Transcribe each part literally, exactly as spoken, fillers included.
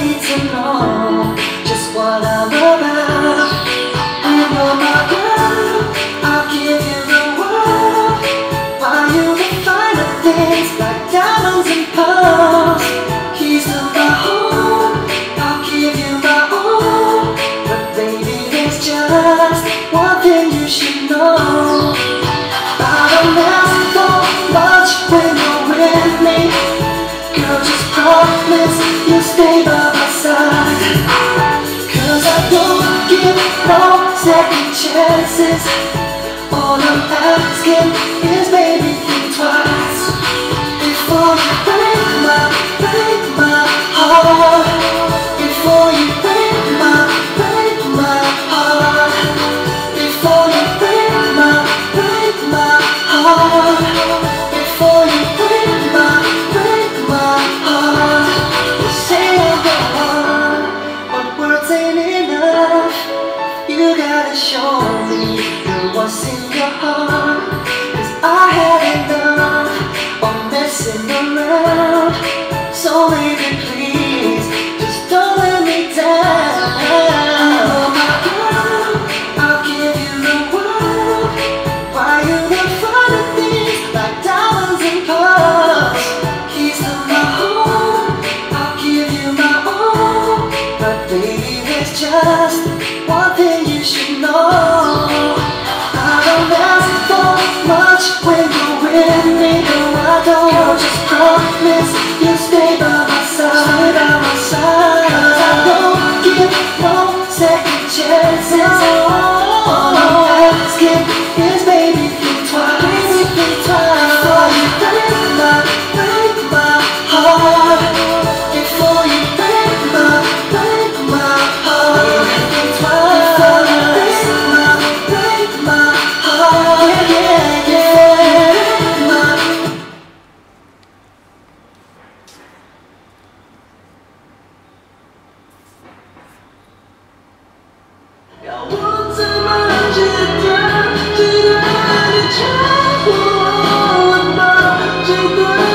need to know just what I'm about. You know my girl, I'll give you the world. While you can find the things like diamonds and pearls. Keys to my home, I'll give you my own. But baby, there's just one thing you should know. I don't ask for much when you're with me. Girl, just promise you stay by my side. Cause I don't give no second chances. All I'm asking is baby, think twice before you break my, break my heart. Before you break my, break my heart. Before you break my, break my heart. Before you break my, break my heart. You say I'm the one, but words ain't enough. You gotta show me you're what's in your heart. Cause I had enough of messing around. So baby please, just don't let me down. You know my girl, I'll give you the world. While you can find the things like diamonds and pearls. Keys to my home, I'll give you my own. But baby, there's just one thing you should know. I don't ask for much when you're with me. No, I don't. Girl, just promise you'll stay by my side. Stay by my side. 'Cause I don't give no second chances. All I'm asking is baby, think twice. Baby, think twice. Before you break my, break my heart. Before you break my, break my heart. Baby, think twice. Before you break my, break my heart. Yeah, yeah, yeah. Break my. Я улыбнулся мальчикам, читали чаху лапа, читали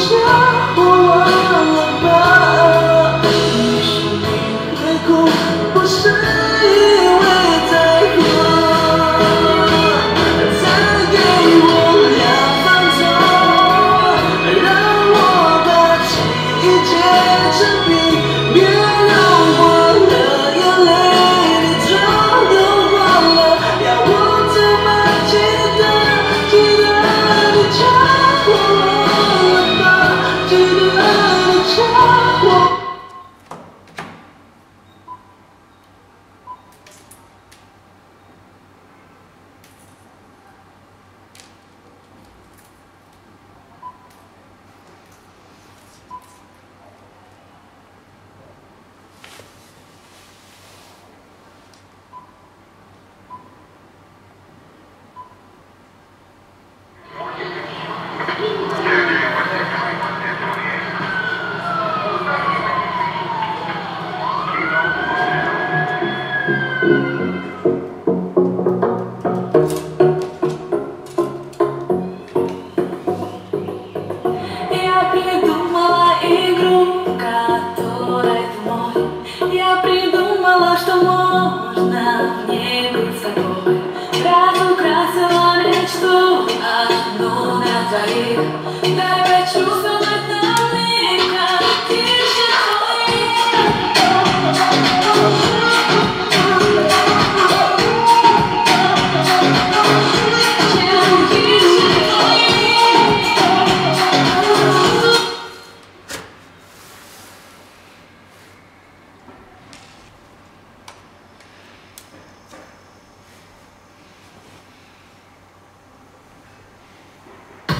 чаху лапа. Нику пошли в этот год, загей воля фанзо, рамо бачи и чечепи, белом воля я леди. Я придумала игру, в которой ты мой. Я придумала, что можно в ней быть собой. Разукрасила мечту одну на двоих. Дай почувствовать на миг, как ты же твоя.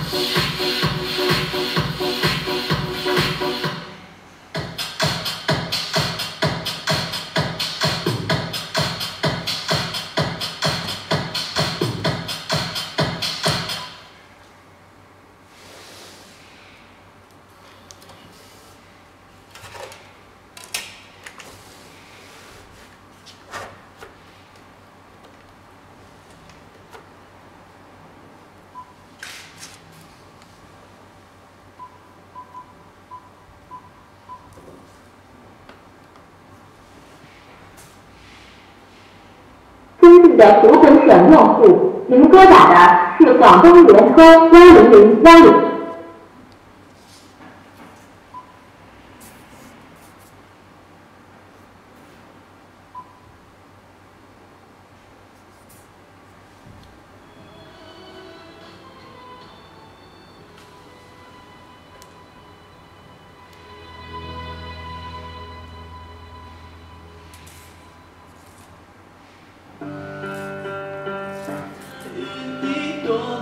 Thank you. 次的湖北省用户，您拨打的是广东联通幺零零幺零。Oh